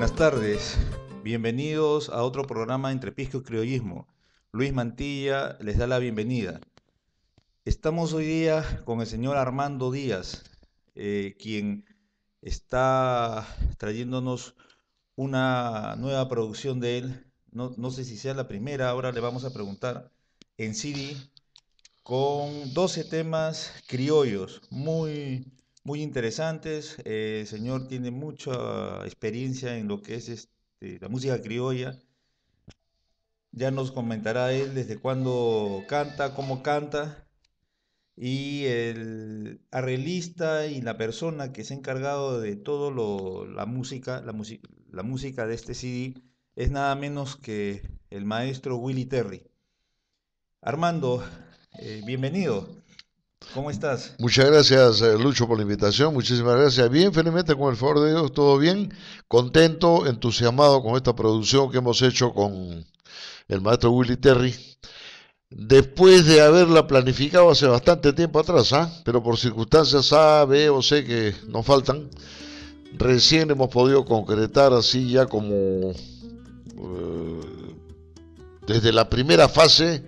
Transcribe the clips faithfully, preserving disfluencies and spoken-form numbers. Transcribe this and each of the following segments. buenas tardes. Bienvenidos a otro programa entre pisco y criollismo. Luis Mantilla les da la bienvenida. Estamos hoy día con el señor Armando Díaz, eh, quien está trayéndonos una nueva producción de él. No, no sé si sea la primera, ahora le vamos a preguntar, en C D, con doce temas criollos, muy... muy interesantes. Eh, el señor tiene mucha experiencia en lo que es este, la música criolla. Ya nos comentará él desde cuándo canta, cómo canta. Y el arreglista y la persona que se ha encargado de todo lo, la música, la, music- la música de este C D es nada menos que el maestro Willy Terry. Armando, eh, bienvenido. ¿Cómo estás? Muchas gracias, Lucho, por la invitación. Muchísimas gracias. Bien, felizmente, con el favor de Dios, todo bien. Contento, entusiasmado con esta producción que hemos hecho con el maestro Willy Terry. Después de haberla planificado hace bastante tiempo atrás, ¿eh? pero por circunstancias A, B o C que nos faltan, recién hemos podido concretar así ya como eh, desde la primera fase,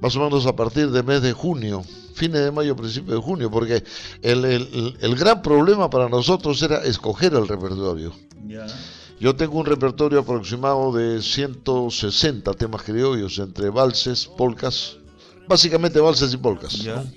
más o menos a partir del mes de junio. Fines de mayo, principio de junio, porque el, el, el gran problema para nosotros era escoger el repertorio. Yeah. Yo tengo un repertorio aproximado de ciento sesenta temas criollos, entre valses, polcas, básicamente valses y polcas. Yeah. ¿No?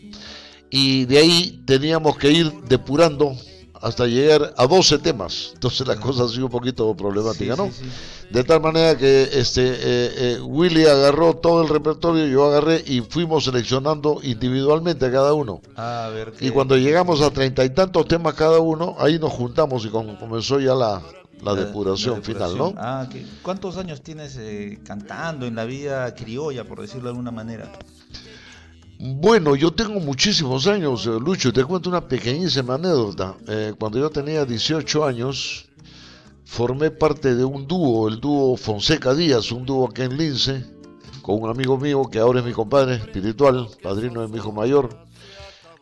Y de ahí teníamos que ir depurando hasta llegar a doce temas. Entonces la cosa ha sido un poquito problemática, sí, ¿no? Sí, sí. De tal manera que este eh, eh, Willy agarró todo el repertorio, yo agarré y fuimos seleccionando individualmente a cada uno. A ver, y cuando llegamos a treinta y tantos temas cada uno, ahí nos juntamos y con, comenzó ya la, la, la, depuración la depuración final, ¿no? Ah, ¿qué? ¿Cuántos años tienes eh, cantando en la vida criolla, por decirlo de alguna manera? Bueno, yo tengo muchísimos años, Lucho. Te cuento una pequeñísima anécdota. Eh, cuando yo tenía dieciocho años, formé parte de un dúo, el dúo Fonseca Díaz, un dúo aquí en Lince, con un amigo mío que ahora es mi compadre espiritual, padrino de mi hijo mayor.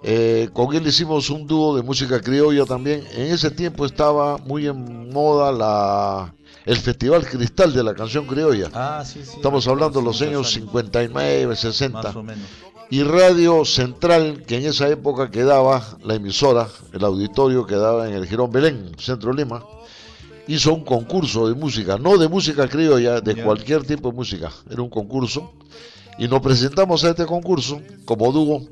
Eh, con él hicimos un dúo de música criolla también. En ese tiempo estaba muy en moda la... el Festival Cristal de la Canción Criolla. Ah, sí, sí. Estamos hablando de los años cincuenta y nueve, sesenta. Más o menos. Y Radio Central, que en esa época quedaba la emisora, el auditorio quedaba en el Girón Belén, centro de Lima, hizo un concurso de música, no de música criolla, de cualquier tipo de música, era un concurso, y nos presentamos a este concurso como dúo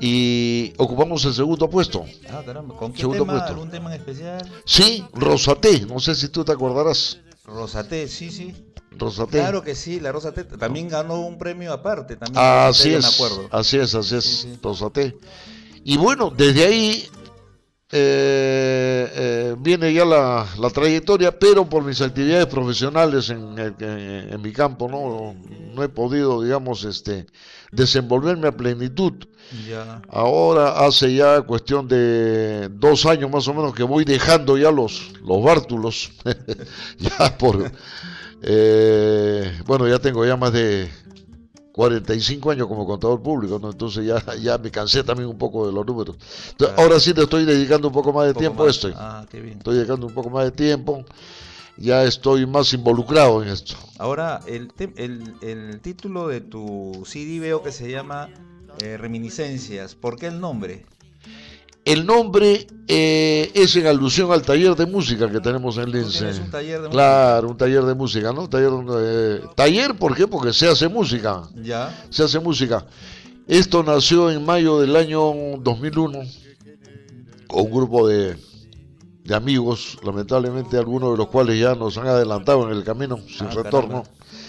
y ocupamos el segundo puesto. Ah, caramba, ¿con qué segundo tema? Puesto. ¿Algún tema en especial? Sí, Rosaté, no sé si tú te acordarás. Rosaté, sí, sí. Rosaté. Claro que sí, la Rosaté también ganó un premio aparte. También así, Rosaté, es, me acuerdo. así es, así es, sí, sí. Rosaté. Y bueno, desde ahí eh, eh, viene ya la, la trayectoria, pero por mis actividades profesionales en, en, en mi campo, ¿no? No he podido, digamos, este, desenvolverme a plenitud. Ya. Ahora hace ya cuestión de dos años más o menos que voy dejando ya los, los bártulos, ya por... Eh, bueno, ya tengo ya más de cuarenta y cinco años como contador público, ¿no? Entonces ya, ya me cansé también un poco de los números. Entonces, ah, ahora sí te estoy dedicando un poco más de tiempo a esto. Ah, qué bien. Estoy dedicando un poco más de tiempo, ya estoy más involucrado en esto. Ahora, el, te- el, el título de tu C D veo que se llama eh, Reminiscencias. ¿Por qué el nombre? El nombre eh, es en alusión al taller de música que tenemos en Lince. ¿Es un taller de música? Claro, un taller de música, ¿no? Taller, eh, taller, ¿por qué? Porque se hace música. Ya. Se hace música. Esto nació en mayo del año dos mil uno con un grupo de, de amigos, lamentablemente algunos de los cuales ya nos han adelantado en el camino sin ah, retorno.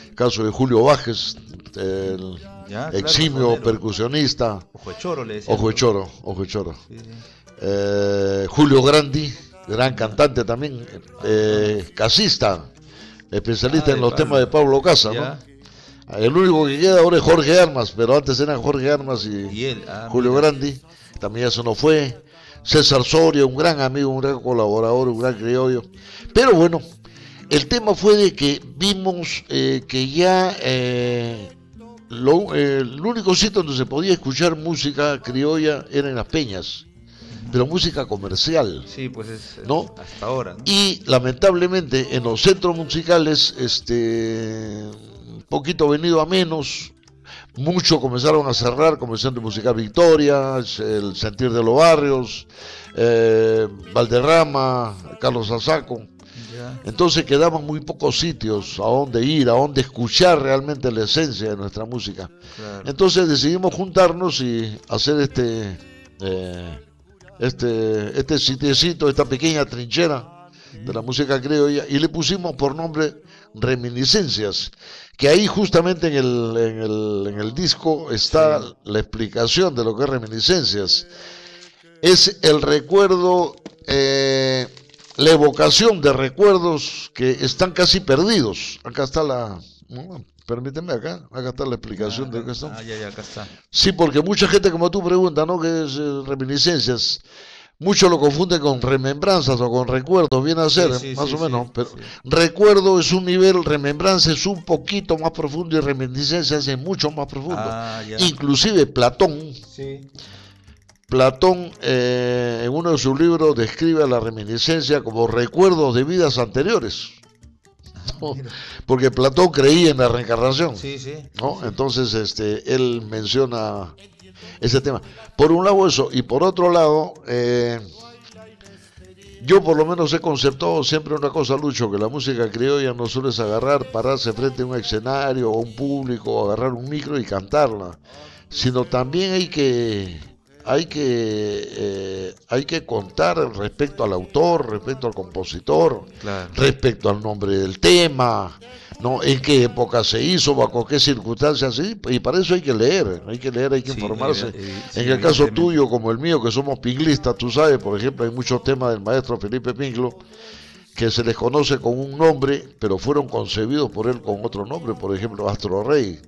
El caso de Julio Bájez, el... Ya, eximio, claro, percusionista Ojo de Choro, le decía Ojo de Choro, Ojo de Choro. Sí, sí. Eh, Julio Grandi, gran cantante también, eh, casista, especialista ah, en los Pablo. temas de Pablo Casa, ¿no? El único que queda ahora es Jorge Armas, pero antes eran Jorge Armas y, y él, ah, Julio mira. Grandi, también eso no fue. César Soria, un gran amigo, un gran colaborador, un gran criollo. Pero bueno, el tema fue de que vimos eh, que ya... Eh, Lo, eh, el único sitio donde se podía escuchar música criolla era en las peñas, pero música comercial. Sí, pues es, ¿no? Hasta ahora, ¿no? Y lamentablemente en los centros musicales, este, un poquito venido a menos, muchos comenzaron a cerrar, como el Centro Musical Victoria, el Sentir de los Barrios, eh, Valderrama, Carlos Azaco. Entonces quedaban muy pocos sitios a donde ir, a donde escuchar realmente la esencia de nuestra música. Claro. Entonces decidimos juntarnos y hacer este, eh, este, este sitiecito, esta pequeña trinchera de la música criolla, y le pusimos por nombre Reminiscencias, que ahí justamente en el, en el, en el disco está sí. la explicación de lo que es Reminiscencias. Es el recuerdo... Eh, la evocación de recuerdos que están casi perdidos. Acá está la... Permíteme acá, acá está la explicación ah, de que está. Ah, ya, ya, acá está. Sí, porque mucha gente, como tú preguntas, ¿no? Que es eh, reminiscencias. Muchos lo confunden con remembranzas o con recuerdos, viene a ser, sí, sí, más sí, o sí, menos. Sí, pero sí. Recuerdo es un nivel, remembranza es un poquito más profundo y reminiscencias es mucho más profundo. Ah, ya. Inclusive Platón... Sí. Platón, eh, en uno de sus libros, describe a la reminiscencia como recuerdos de vidas anteriores, ¿no? Porque Platón creía en la reencarnación, sí, sí, ¿no? Sí. Entonces este, él menciona ese tema. Por un lado eso, y por otro lado, eh, yo por lo menos he conceptado siempre una cosa, Lucho, que la música criolla no solo es agarrar, pararse frente a un escenario o a un público, o agarrar un micro y cantarla, sino también hay que... Hay que, eh, hay que contar respecto al autor, respecto al compositor, claro, respecto al nombre del tema, ¿no? En qué época se hizo, bajo qué circunstancias, ¿sí? Y para eso hay que leer, hay que leer, hay que sí, informarse. Eh, eh, en sí, el caso tuyo, como el mío, que somos pinglistas, tú sabes, por ejemplo, hay muchos temas del maestro Felipe Pinglo que se les conoce con un nombre, pero fueron concebidos por él con otro nombre, por ejemplo, Astro Rey.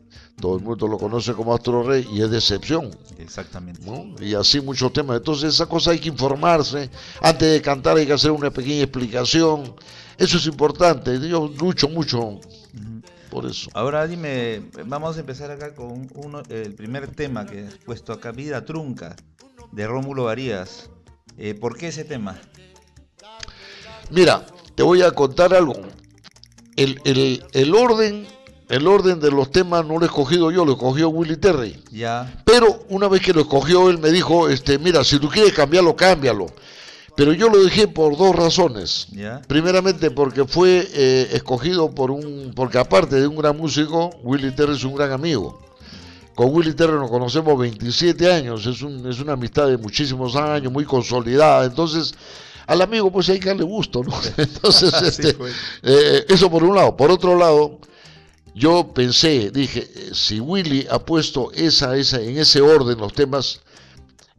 Todo el mundo lo conoce como Astro Rey y es Decepción. Exactamente. ¿No? Y así muchos temas. Entonces esa cosa hay que informarse. Antes de cantar hay que hacer una pequeña explicación. Eso es importante. Yo lucho mucho por eso. Ahora dime, vamos a empezar acá con uno, el primer tema que has puesto acá, Vida Trunca, de Rómulo Varías. Eh, ¿Por qué ese tema? Mira, te voy a contar algo. El, el, el orden... El orden de los temas no lo he escogido yo, lo escogió Willy Terry. Ya. Pero una vez que lo escogió, él me dijo, este, mira, si tú quieres cambiarlo, cámbialo. Pero yo lo dejé por dos razones. Ya. Primeramente porque fue eh, escogido por un... Porque aparte de un gran músico, Willy Terry es un gran amigo. Con Willy Terry nos conocemos veintisiete años, es, un, es una amistad de muchísimos años, muy consolidada. Entonces... Al amigo pues hay que darle gusto, ¿no? Entonces, este, sí, pues. eh, eso por un lado. Por otro lado... Yo pensé, dije, si Willy ha puesto esa, esa, en ese orden los temas,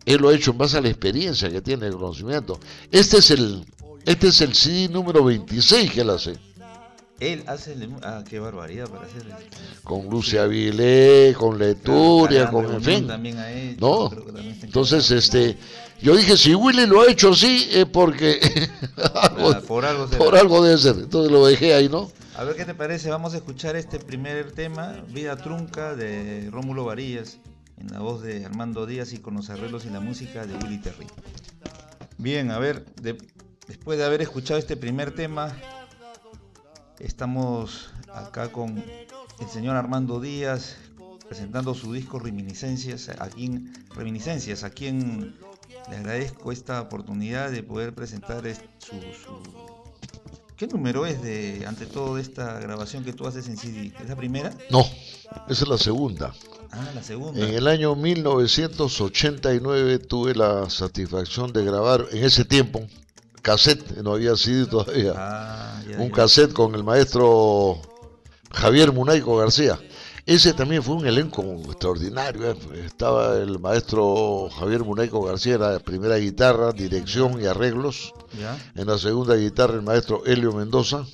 él lo ha hecho en base a la experiencia que tiene, el conocimiento. Este es el, este es el C D número veintiséis que él hace. Él hace, el, ah, qué barbaridad para hacer. El... Con Lucia Avilés, con Leturia, con, en fin. También ha hecho, no, creo que también entonces, este... Yo dije, si Willy lo ha hecho así, es porque algo, ah, por, algo por algo debe ser. Entonces lo dejé ahí, ¿no? A ver qué te parece, vamos a escuchar este primer tema, Vida Trunca, de Rómulo Varías, en la voz de Armando Díaz y con los arreglos y la música de Willy Terry. Bien, a ver, de, después de haber escuchado este primer tema, estamos acá con el señor Armando Díaz, presentando su disco Reminiscencias, aquí en... Reminiscencias, aquí en... Le agradezco esta oportunidad de poder presentar su, su... ¿Qué número es de, ante todo, de esta grabación que tú haces en C D? ¿Es la primera? No, esa es la segunda. Ah, la segunda. En el año mil novecientos ochenta y nueve tuve la satisfacción de grabar, en ese tiempo, cassette, no había C D todavía. Ah, ya, ya. Un cassette con el maestro Javier Muñeco García. Ese también fue un elenco extraordinario, ¿eh? Estaba el maestro Javier Muñeco García, era la primera guitarra, dirección y arreglos. ¿Ya? En la segunda guitarra el maestro Helio Mendoza.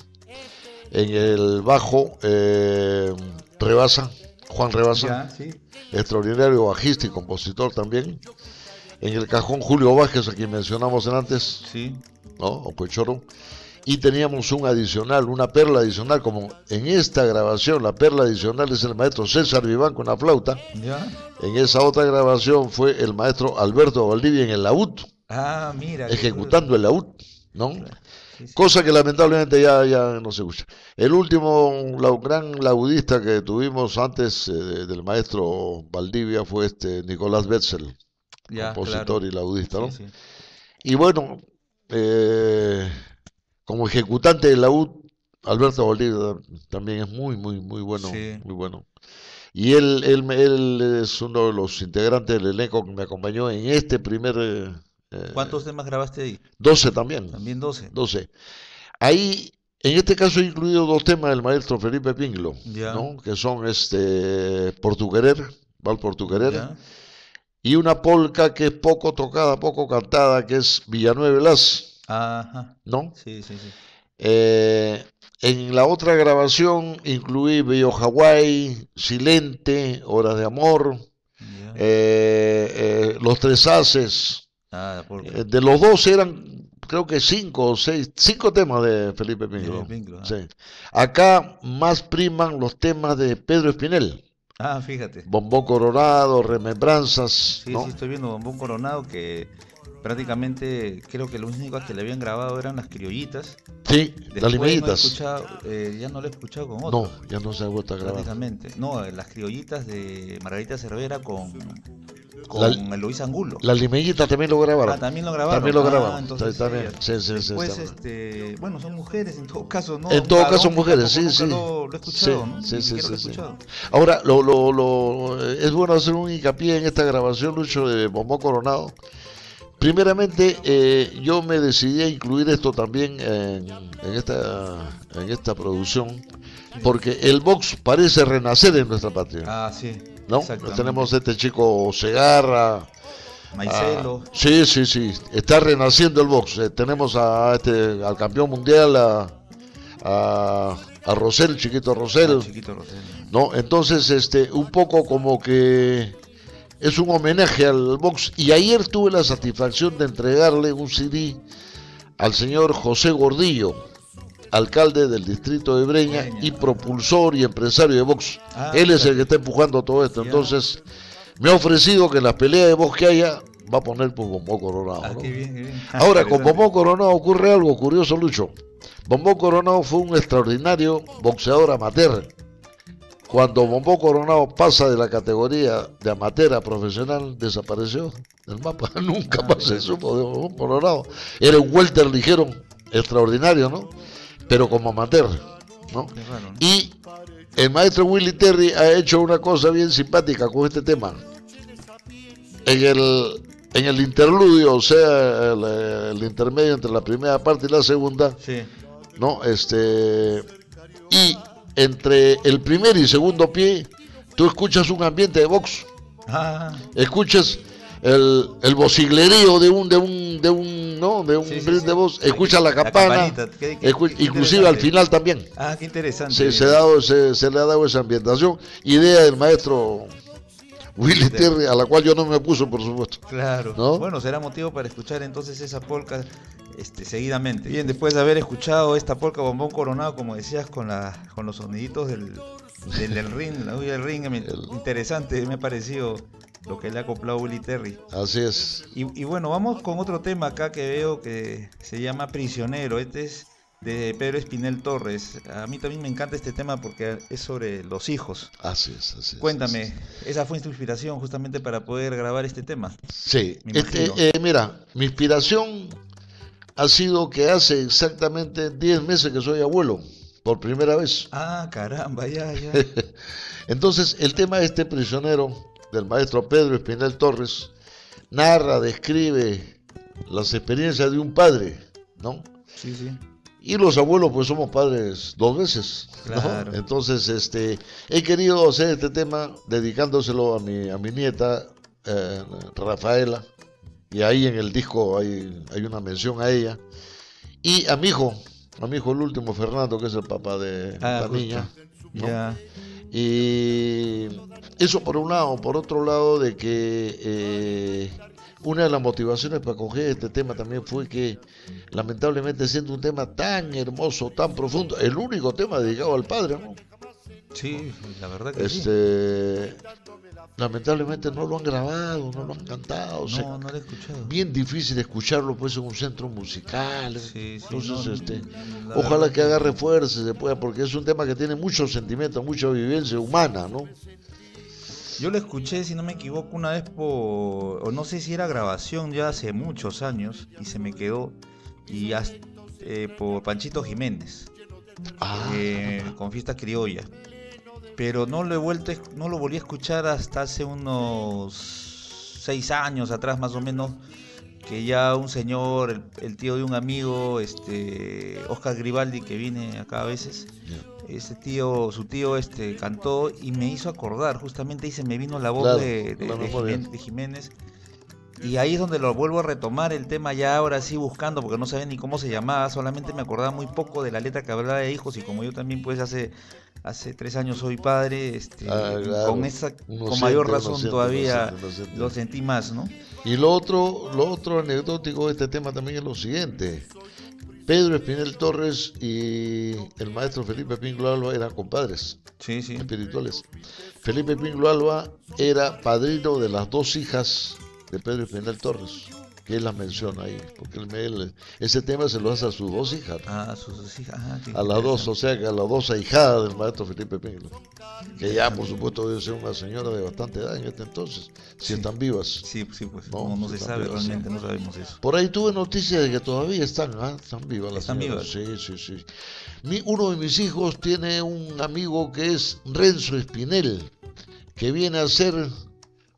En el bajo, eh, Rebasa, Juan Rebasa. ¿Ya? ¿Sí? Extraordinario bajista y compositor también. En el cajón Julio Bájez, a quien mencionamos antes. Sí. ¿No? Ojo de Choro. Y teníamos un adicional, una perla adicional, como en esta grabación, la perla adicional es el maestro César Vivanco en la flauta. ¿Ya? En esa otra grabación fue el maestro Alberto Valdivia en el laúd. Ah, mira, ejecutando el laúd, ¿no? Claro. Sí, sí. Cosa que lamentablemente ya, ya no se escucha. El último la, gran laudista que tuvimos antes eh, del maestro Valdivia fue este Nicolás Betzel, ya, compositor, claro, y laudista, ¿no? Sí, sí. Y bueno, eh, como ejecutante del laúd, Alberto Valdivia también es muy, muy, muy bueno, sí, muy bueno. Y él, él, él es uno de los integrantes del elenco que me acompañó en este primer... Eh, ¿Cuántos temas grabaste ahí? doce también. También doce. doce. Ahí, en este caso, he incluido dos temas del maestro Felipe Pinglo, ¿no? Que son este Por Tu Querer, ¿vale? Por Tu Querer. Ya. Y una polca que es poco tocada, poco cantada, que es Villanueva Las. Ajá. ¿No? Sí, sí, sí. Eh... En la otra grabación incluí Bello Hawái, Silente, Horas de Amor, yeah. eh, eh, Los Tres Haces. Ah, porque... eh, de los dos eran, creo que cinco o seis, cinco temas de Felipe Pinglo. Pinglo, ah. Sí. Acá más priman los temas de Pedro Espinel. Ah, fíjate. Bombón Coronado, Remembranzas. Sí, ¿no? Sí, estoy viendo Bombón Coronado que... Prácticamente creo que los únicos que le habían grabado eran las criollitas. Sí, después las limeñitas. No eh, ya no lo he escuchado con otro. No, ya no se ha vuelto a grabar. Prácticamente. No, las criollitas de Margarita Cervera con, con la, Luis Angulo. Las limeñitas también lo grabaron. Ah, también lo grabaron. También lo grabaron. Ah, entonces, también. Sí, sí, sí. Pues, este, bueno, son mujeres en todo caso, ¿no? En todo Barón, caso mujeres, sí, sí. Lo, lo he escuchado, sí, ¿no? Sí, sí, sí, sí. Ahora, lo, lo, lo, es bueno hacer un hincapié en esta grabación, Lucho, de Bombón Coronado. Primeramente, eh, yo me decidí a incluir esto también en, en, esta, en esta producción, porque el box parece renacer en nuestra patria. Ah, sí. ¿No? Tenemos este chico Segarra, Maicelo. A, sí, sí, sí. Está renaciendo el box. Eh, tenemos a, a este, al campeón mundial, a, a, a Rosel, Chiquito Rosel. Ah, Chiquito Rosel. ¿No? Entonces, este, un poco como que... Es un homenaje al box. Y ayer tuve la satisfacción de entregarle un C D al señor José Gordillo, alcalde del distrito de Breña y propulsor y empresario de box. Ah, él es el que está empujando todo esto. Entonces, me ha ofrecido que en las peleas de box que haya, va a poner pues Bombón Coronado, ¿no? Ah, qué bien, qué bien. Ahora, con Bombón Coronado ocurre algo curioso, Lucho. Bombón Coronado fue un extraordinario boxeador amateur. Cuando Bombón Coronado pasa de la categoría de amateur a profesional, desapareció del mapa. Nunca ah, más se supo de Bombón Coronado. Era un welter ligero, extraordinario, ¿no? Pero como amateur, ¿no? Raro, ¿no? Y el maestro Willy Terry ha hecho una cosa bien simpática con este tema. En el, en el interludio, o sea, el, el intermedio entre la primera parte y la segunda, sí, ¿no? Este... Y... Entre el primer y segundo pie, tú escuchas un ambiente de box. Ah. Escuchas el, el vociglerío de un, de un, de un, ¿no? De un sí, sí, sí. de voz. Escuchas la campana. La qué, qué, escucha, qué inclusive al final también. Ah, qué interesante. Se, se, ha dado, se, se le ha dado esa ambientación. Idea del maestro Willy Terry, a la cual yo no me opuso, por supuesto. Claro. ¿No? Bueno, será motivo para escuchar entonces esa polca este, seguidamente. Bien, después de haber escuchado esta polca Bombón Coronado, como decías, con, la, con los soniditos del, del, del ring, la huya del ring, me, El... interesante me ha parecido lo que le ha acoplado Willy Terry. Así es. Y, y bueno, vamos con otro tema acá que veo que se llama Prisionero. Este es de Pedro Espinel Torres. A mí también me encanta este tema porque es sobre los hijos. Así es, así es. Cuéntame, así es. Esa fue tu inspiración justamente para poder grabar este tema. Sí, este, eh, mira, mi inspiración ha sido que hace exactamente diez meses que soy abuelo, por primera vez. Ah, caramba, ya, ya. Entonces, el tema de este Prisionero, del maestro Pedro Espinel Torres, narra, describe las experiencias de un padre, ¿no? Sí, sí. Y los abuelos pues somos padres dos veces, ¿no? Claro. Entonces este he querido hacer este tema dedicándoselo a mi, a mi nieta eh, Rafaela, y ahí en el disco hay, hay una mención a ella, y a mi hijo, a mi hijo el último, Fernando, que es el papá de ah, la justo. niña, ¿no? Yeah. Y eso por un lado, por otro lado de que... Eh, una de las motivaciones para coger este tema también fue que, lamentablemente, siendo un tema tan hermoso, tan profundo, el único tema dedicado al padre, ¿no? Sí, la verdad que este, sí. Lamentablemente no lo han grabado, no lo han cantado. No, o sea, no lo he escuchado. Bien difícil escucharlo pues en un centro musical. Sí, sí, entonces, no, este, ojalá que agarre fuerza, se pueda, porque es un tema que tiene mucho sentimiento, mucha vivencia humana, ¿no? Yo lo escuché, si no me equivoco, una vez por, o no sé si era grabación ya hace muchos años, y se me quedó, y hasta, eh, por Panchito Jiménez, ah, eh, con Fiesta Criolla. Pero no lo he vuelto, no lo volví a escuchar hasta hace unos seis años atrás más o menos, que ya un señor, el, el tío de un amigo, este Oscar Gribaldi, que viene acá a veces, yeah. Ese tío, su tío este cantó y me hizo acordar, justamente, y se me vino la voz claro, de, de, de, Jiménez, de Jiménez. Y ahí es donde lo vuelvo a retomar el tema ya ahora sí buscando, porque no sabía ni cómo se llamaba, solamente me acordaba muy poco de la letra que hablaba de hijos, y como yo también pues hace hace tres años soy padre, este ah, claro. con esa uno con mayor siente, razón uno siente, todavía uno siente, uno siente. Lo sentí más, ¿no? Y lo otro, lo otro anecdótico de este tema también es lo siguiente. Pedro Espinel Torres y el maestro Felipe Pinglo Alba eran compadres, sí, sí. espirituales. Felipe Pinglo Alba era padrino de las dos hijas de Pedro Espinel Torres, que él las menciona ahí, porque él, él, ese tema se lo hace a sus dos hijas, ¿no? Ah, sus dos hijas, ah, a las dos, o sea que a las dos ahijadas del maestro Felipe Pinglo, que ya por supuesto debe ser una señora de bastante edad en este entonces, si sí. están vivas. Sí, sí, pues no, no, no se sabe vivas, realmente, no sabemos eso. Por ahí tuve noticias de que todavía están, ¿eh? están vivas las ¿Están señoras. Vivas. Sí, sí, sí. Mi, uno de mis hijos tiene un amigo que es Renzo Espinel, que viene a ser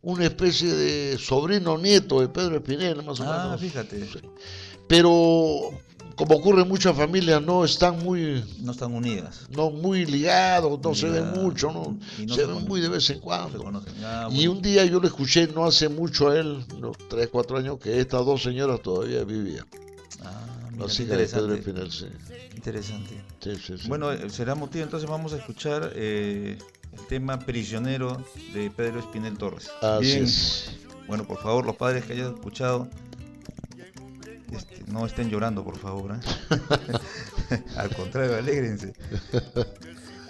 una especie de sobrino nieto de Pedro Espinel, más o ah, menos. Ah, fíjate. Pero como ocurre en muchas familias, no están muy... No están unidas. No, muy ligados, no Ligado. se ven mucho, no, no se, se ven muy de vez en cuando. No ah, y un día yo le escuché, no hace mucho a él, tres, cuatro años, que estas dos señoras todavía vivían. Ah, mira, así que Pedro Espinel, sí. Interesante. Sí, sí, sí. Bueno, será motivo, entonces vamos a escuchar... Eh... el tema Prisionero de Pedro Espinel Torres. Así Bien. es. Bueno, por favor, los padres que hayan escuchado, este, no estén llorando, por favor, ¿eh? Al contrario, alégrense.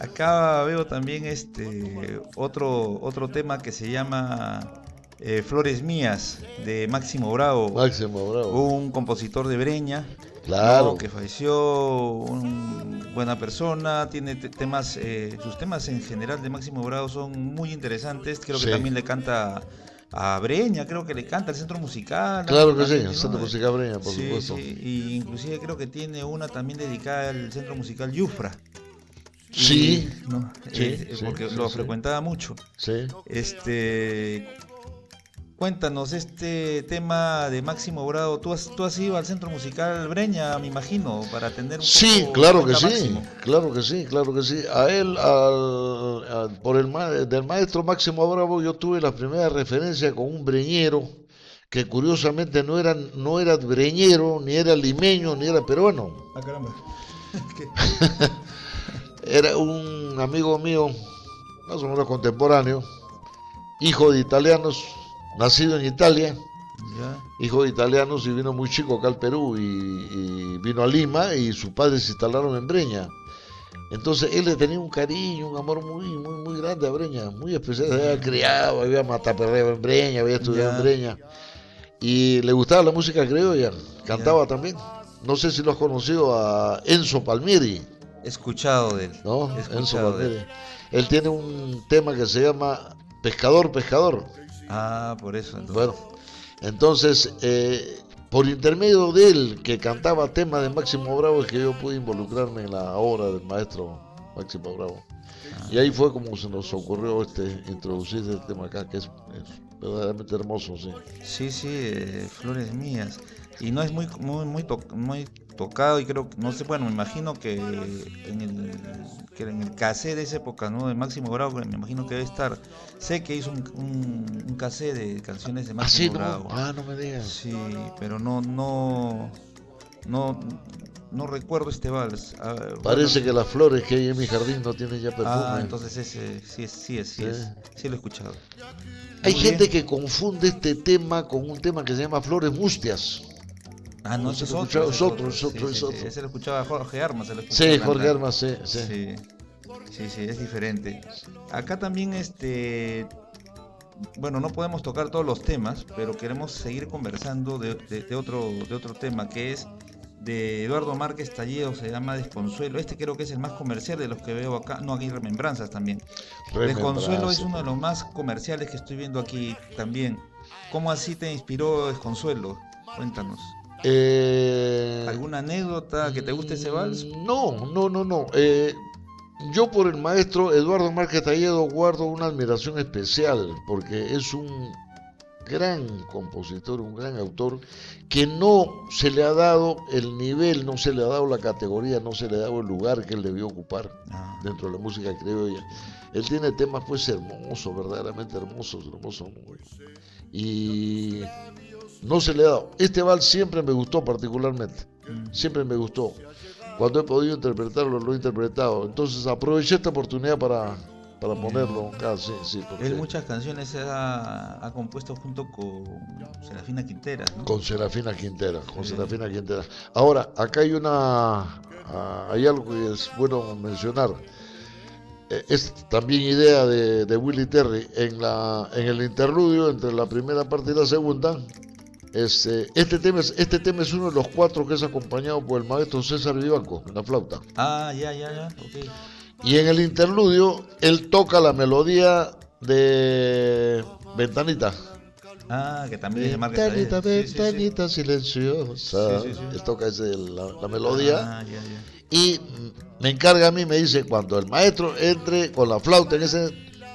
Acá veo también este otro otro tema que se llama eh, Flores Mías, de Máximo Bravo. Máximo Bravo. Un compositor de Breña. Claro. No, que falleció, un buena persona, tiene temas, eh, sus temas en general de Máximo Bravo son muy interesantes, creo que sí. también le canta a Breña, creo que le canta al Centro Musical. Claro que también, sí, al ¿no? Centro Musical Breña, por sí, supuesto. Sí, y inclusive creo que tiene una también dedicada al Centro Musical Yufra. Sí, y, ¿no? sí, eh, sí, porque sí, lo sí. frecuentaba mucho. Sí. Este... Cuéntanos este tema de Máximo Bravo. Tú has, tú has ido al Centro Musical Breña, me imagino, para atender un Sí, poco claro que sí, Máximo. claro que sí, claro que sí. A él, al, al, por el ma del maestro Máximo Bravo, yo tuve la primera referencia con un breñero que curiosamente no era, no era breñero, ni era limeño, ni era peruano. Ah, caramba. Era un amigo mío, más o menos contemporáneo, hijo de italianos. Nacido en Italia, yeah. hijo de italianos, y vino muy chico acá al Perú, y, y vino a Lima, y sus padres se instalaron en Breña. Entonces él le tenía un cariño, un amor muy muy muy grande a Breña, muy especial. Se había criado, había mataperreo en Breña, había estudiado yeah. en Breña. Y le gustaba la música criolla, cantaba yeah. también. No sé si lo has conocido a Enzo Palmieri. Escuchado de él. No, Escuchado Enzo Palmieri. De él. él tiene un tema que se llama Pescador, Pescador. Ah, por eso. Entonces. Bueno, entonces, eh, por intermedio de él, que cantaba temas de Máximo Bravo, es que yo pude involucrarme en la obra del maestro Máximo Bravo. Ah. Y ahí fue como se nos ocurrió este introducir este tema acá, que es, es verdaderamente hermoso, sí. Sí, sí, eh, Flores Mías. Y no es muy, muy, muy, to muy tocado, y creo, no sé, bueno, me imagino que en el, que en el cassette de esa época, ¿no? De Máximo Bravo, me imagino que debe estar. Sé que hizo un, un, un cassette de canciones de Máximo ¿Ah, sí, Bravo. No? Ah, no me digas. Sí, pero no, no, no, no recuerdo este vals. Ah, Parece bueno. que las flores que hay en mi jardín no tienen ya perfume. Ah, entonces ese, sí es, sí es, sí, sí. es, sí lo he escuchado. Hay Muy gente bien. que confunde este tema con un tema que se llama Flores Mustias. Ah, no, no, es otro, es otro, es otro, sí, es otro. Sí, sí, ese lo escuchaba Jorge Armas. Se lo escuchaba sí, Jorge Armas, sí, sí. sí. Sí, sí, es diferente. Acá también, este, bueno, no podemos tocar todos los temas, pero queremos seguir conversando de, de, de, otro, de otro tema, que es de Eduardo Márquez Talledo, se llama Desconsuelo. Este creo que es el más comercial de los que veo acá. No, aquí hay Remembranzas también. Remembranzas. Desconsuelo es uno de los más comerciales que estoy viendo aquí también. ¿Cómo así te inspiró Desconsuelo? Cuéntanos. Eh... ¿Alguna anécdota que te guste ese vals? No, no, no, no. Eh... Yo por el maestro Eduardo Márquez Talledo guardo una admiración especial, porque es un gran compositor, un gran autor, que no se le ha dado el nivel, no se le ha dado la categoría, no se le ha dado el lugar que él debió ocupar dentro de la música criolla. Él tiene temas pues hermosos, verdaderamente hermosos, hermosos. Y no se le ha dado. Este vals siempre me gustó particularmente, siempre me gustó. Cuando he podido interpretarlo, lo he interpretado. Entonces aproveché esta oportunidad para, para ponerlo acá. Sí, sí, porque... Él muchas canciones ha, ha compuesto junto con Serafina Quintera, ¿no? Con Serafina Quintera, con sí. Serafina Quintera. Ahora, acá hay una, hay algo que es bueno mencionar. Es también idea de, de Willy Terry. En, la, en el interludio entre la primera parte y la segunda... Este, este, tema es, este tema es uno de los cuatro que es acompañado por el maestro César Vivanco en la flauta. Ah, ya, ya, ya. Okay. Y en el interludio él toca la melodía de Ventanita. Ah, que también es Márquez. Ventanita, ventanita silenciosa. Sí, sí, sí. Él toca ese, la, la melodía. Ah, ya, ya. Y me encarga a mí, me dice, cuando el maestro entre con la flauta en ese,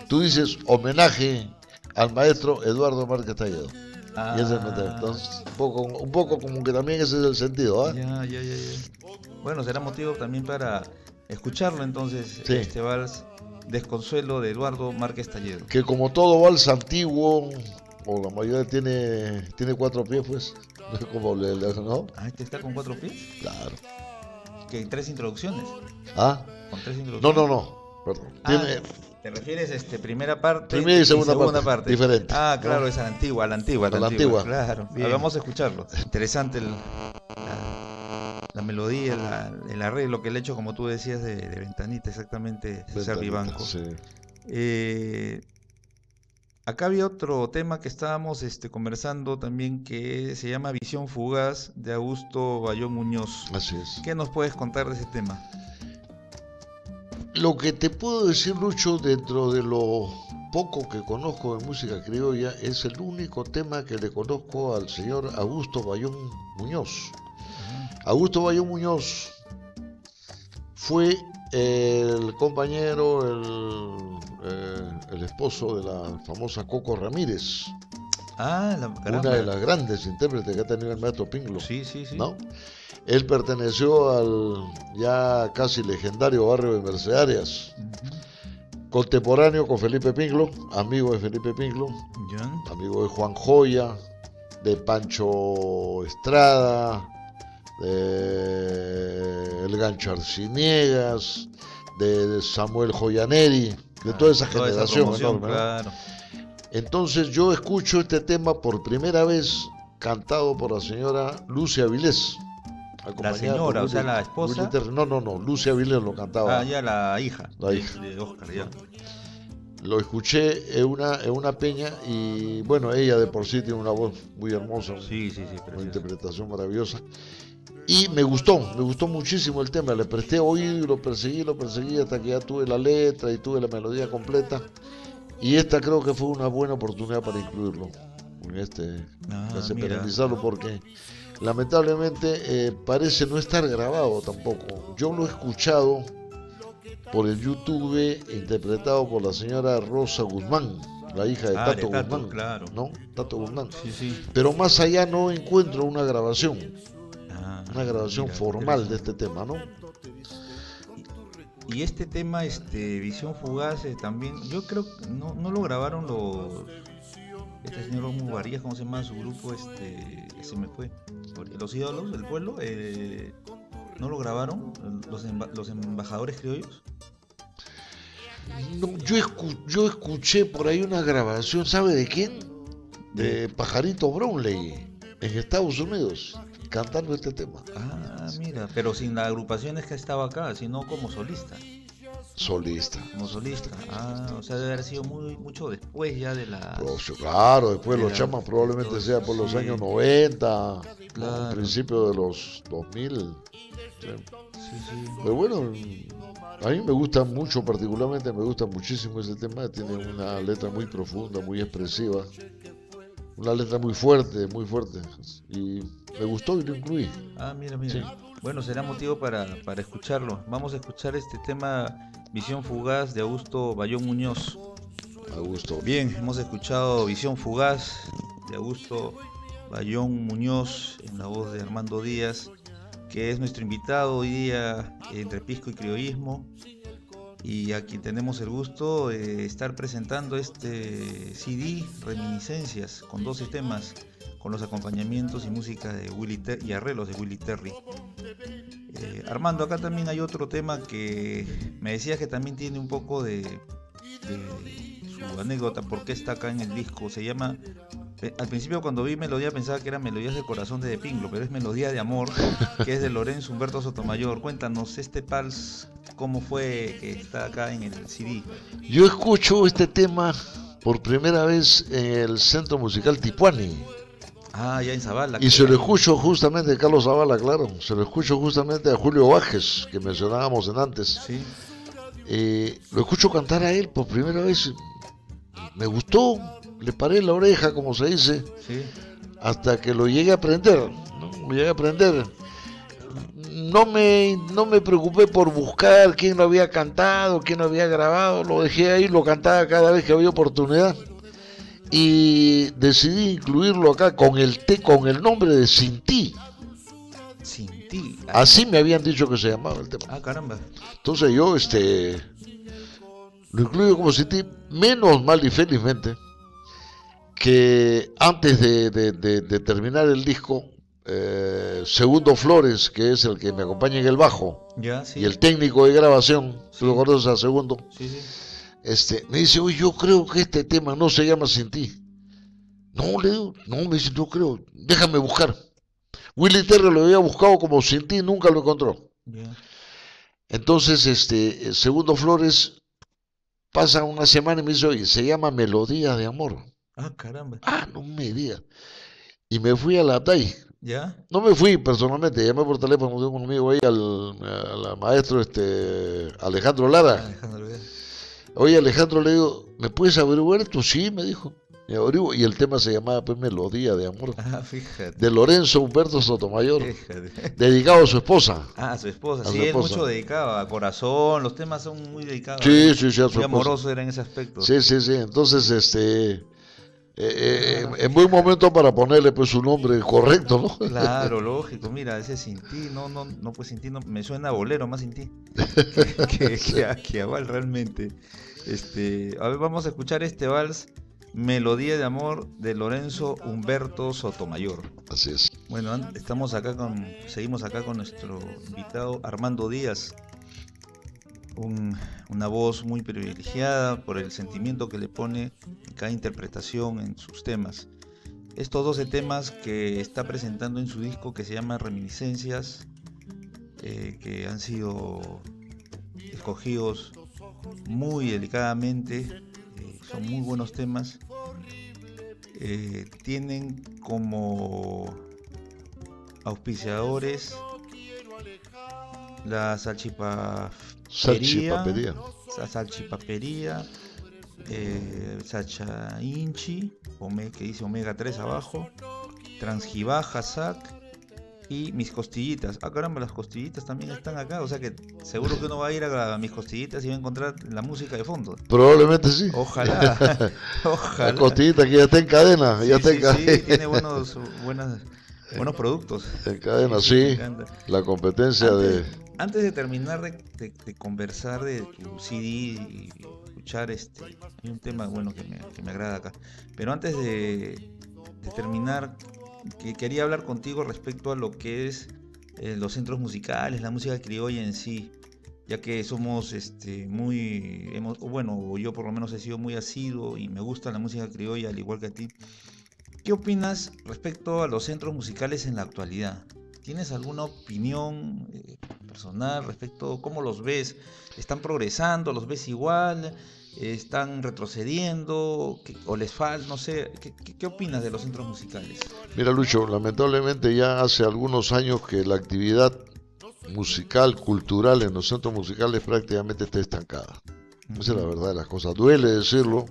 tú dices homenaje al maestro Eduardo Márquez Talledo. Ah. Y ese entonces, un poco, un poco como que también ese es el sentido, ¿eh? Ya, ya, ya, ya. Bueno, será motivo también para escucharlo entonces, sí. Este vals Desconsuelo de Eduardo Márquez Talledo. Que como todo vals antiguo, o la mayoría tiene, tiene cuatro pies, pues. No es como le, le, ¿no? Ah, este está con cuatro pies. Claro. Que tres introducciones. Ah. Con tres introducciones. No, no, no. Perdón. Ah. Tiene... ¿Te refieres a este, primera parte primera y segunda, y segunda parte, parte? Diferente. Ah, claro, ¿no? Es a la antigua, a la antigua. A la, la antigua, antigua. Claro, bien. Vamos a escucharlo. Interesante el, la, la melodía, la, el arreglo que le he hecho, como tú decías, de, de Ventanita, exactamente, César Vivanco. Sí. Eh, acá había otro tema que estábamos este, conversando también, que se llama Visión Fugaz, de Augusto Bayón Muñoz. Así es. ¿Qué nos puedes contar de ese tema? Lo que te puedo decir, Lucho, dentro de lo poco que conozco de música criolla, es el único tema que le conozco al señor Augusto Bayón Muñoz. Augusto Bayón Muñoz fue el compañero, el, eh, el esposo de la famosa Coco Ramírez. Ah, la gran... Una de las grandes intérpretes que ha tenido el maestro Pinglo. Sí, sí, sí. ¿No? Él perteneció al ya casi legendario barrio de Mercedarias, uh-huh. Contemporáneo con Felipe Pinglo, amigo de Felipe Pinglo, ¿John? Amigo de Juan Joya, de Pancho Estrada, de El Gancho Arciniegas, de Samuel Joyaneri, de claro, toda esa toda generación esa enorme. Claro. Entonces yo escucho este tema por primera vez cantado por la señora Lucia Avilés. La señora, Willy, o sea, la esposa. No, no, no, Lucia Avilés lo cantaba. Ah, ya la hija, la de, hija. de Oscar, ya. Lo escuché en una, en una peña y bueno, ella de por sí tiene una voz muy hermosa. Sí, sí, sí. Una interpretación maravillosa. Y me gustó, me gustó muchísimo el tema. Le presté oído y lo perseguí, lo perseguí hasta que ya tuve la letra y tuve la melodía completa. Y esta creo que fue una buena oportunidad para incluirlo. Este, ah, para porque... Lamentablemente eh, parece no estar grabado tampoco. Yo lo he escuchado por el YouTube, interpretado por la señora Rosa Guzmán, la hija de ah, Tato, de Tato Guzmán, claro. ¿No? Tato Guzmán. Sí, sí. Pero más allá no encuentro una grabación, ah, una grabación mira, formal de este tema, ¿no? Y este tema, este Visión Fugaz, eh, también, yo creo que no, no lo grabaron los... Este señor Rómulo Varías, ¿cómo se llama su grupo? Este, se me fue. Porque los ídolos del pueblo, eh, ¿no lo grabaron los, emba los embajadores criollos? No, yo, escu yo escuché por ahí una grabación, ¿sabe de quién? De Pajarito Brownlee, en Estados Unidos, cantando este tema. Ah, mira, pero sin las agrupaciones que estaba acá, sino como solista. solista. Como solista, ah, o sea, debe haber sido muy, mucho después ya de la... Pues, claro, después de los la... chamas probablemente sea por los sí. años noventa, claro. Principio de los dos mil. Sí. Sí, sí. Pero bueno, a mí me gusta mucho, particularmente me gusta muchísimo ese tema, tiene una letra muy profunda, muy expresiva. Una letra muy fuerte, muy fuerte. Y me gustó y lo incluí. Ah, mira, mira. Sí. Bueno, será motivo para, para escucharlo. Vamos a escuchar este tema Visión Fugaz de Augusto Bayón Muñoz. Augusto. Bien, hemos escuchado Visión Fugaz de Augusto Bayón Muñoz en la voz de Armando Díaz, que es nuestro invitado hoy día entre Pisco y Criollismo, y a quien tenemos el gusto de estar presentando este C D Reminiscencias con doce temas, con los acompañamientos y música de Willy Ter- y arreglos de Willy Terry. Eh, Armando, acá también hay otro tema que me decías que también tiene un poco de, de su anécdota, porque está acá en el disco. Se llama, al principio cuando vi Melodía pensaba que eran Melodías de Corazón de, de Pinglo, pero es Melodía de Amor, que es de Lorenzo Humberto Sotomayor. Cuéntanos este vals, cómo fue que está acá en el C D. Yo escucho este tema por primera vez en el Centro Musical Tipuani. Ah, ya en Zavala. Y se lo escucho justamente, Carlos Zavala, claro, se lo escucho justamente a Julio Bájez, que mencionábamos en antes. Sí. Eh, lo escucho cantar a él por primera vez. Me gustó, le paré la oreja, como se dice, sí. Hasta que lo llegué a aprender. Lo llegué a aprender. No me, no me preocupé por buscar quién lo había cantado, quién lo había grabado. Lo dejé ahí, lo cantaba cada vez que había oportunidad. Y decidí incluirlo acá con el té, con el nombre de Sin Ti. Sin Ti. Ah, así me habían dicho que se llamaba el tema. Ah, caramba. Entonces yo este lo incluyo como Sin Ti, menos mal y felizmente que antes de, de, de, de terminar el disco, eh, Segundo Flores, que es el que me acompaña en el bajo, ya, sí. Y el técnico de grabación, sí. ¿Tú lo conoces a Segundo? Sí, sí. Este, me dice, oye, yo creo que este tema no se llama Sin Ti. No, le digo, no, me dice, no creo, déjame buscar. Willy Terry lo había buscado como Sin Ti, nunca lo encontró. Yeah. Entonces, este, Segundo Flores pasa una semana y me dice, oye, se llama Melodía de Amor. Ah, caramba. Ah, no me digas. Y me fui a la Atay. ¿Ya? No me fui personalmente, llamé por teléfono, tengo conmigo ahí al, al maestro este, Alejandro Lara. Alejandro Lara. Oye, Alejandro, le digo, ¿me puedes averiguar esto? Sí, me dijo. Me averiguo. Y el tema se llamaba pues, Melodía de Amor. Ah, fíjate. De Lorenzo Humberto Sotomayor. Fíjate. Dedicado a su esposa. Ah, a su esposa. A sí, su él esposa. Mucho dedicado a corazón. Los temas son muy dedicados. Sí, sí, sí. A su muy amoroso esposa. Era en ese aspecto. Sí, sí, sí. Entonces, este... Eh, eh, en buen momento para ponerle pues su nombre correcto, ¿no? Claro, lógico, mira, ese Sin Ti, no, no, no pues Sin Ti, no, me suena a bolero más Sin Ti que, que, que, a, que a vals realmente. Este, a ver, vamos a escuchar este vals Melodía de Amor de Lorenzo Humberto Sotomayor. Así es. Bueno, estamos acá con, seguimos acá con nuestro invitado Armando Díaz. Un, una voz muy privilegiada por el sentimiento que le pone cada interpretación en sus temas. Estos doce temas que está presentando en su disco que se llama Reminiscencias, eh, que han sido escogidos muy delicadamente, eh, son muy buenos temas, eh, tienen como auspiciadores la salchipa Salchipapería, salchipapería, eh, Sacha Inchi, que dice Omega tres abajo, Transgibaja, Sac y Mis Costillitas. Ah, caramba, las costillitas también están acá. O sea que seguro que uno va a ir a, a Mis Costillitas y va a encontrar la música de fondo. Probablemente sí. Ojalá. Ojalá. La costillita que ya está en cadena. Sí, ya está sí, en cadena. Sí, tiene buenos, buenas, buenos productos. En cadena, sí. sí. La competencia Antes, de... Antes de terminar de, de, de conversar de tu C D y escuchar este, hay un tema bueno que me, que me agrada acá, pero antes de, de terminar, que quería hablar contigo respecto a lo que es eh, los centros musicales, la música criolla en sí, ya que somos este, muy, hemos, bueno, yo por lo menos he sido muy asiduo y me gusta la música criolla al igual que a ti. ¿Qué opinas respecto a los centros musicales en la actualidad? ¿Tienes alguna opinión eh, personal respecto a cómo los ves? ¿Están progresando? ¿Los ves igual? ¿Están retrocediendo? ¿O les falta? No sé, ¿qué, qué, ¿qué opinas de los centros musicales? Mira, Lucho, lamentablemente ya hace algunos años que la actividad musical, cultural en los centros musicales prácticamente está estancada. Uh-huh. Esa es la verdad de las cosas. Duele decirlo,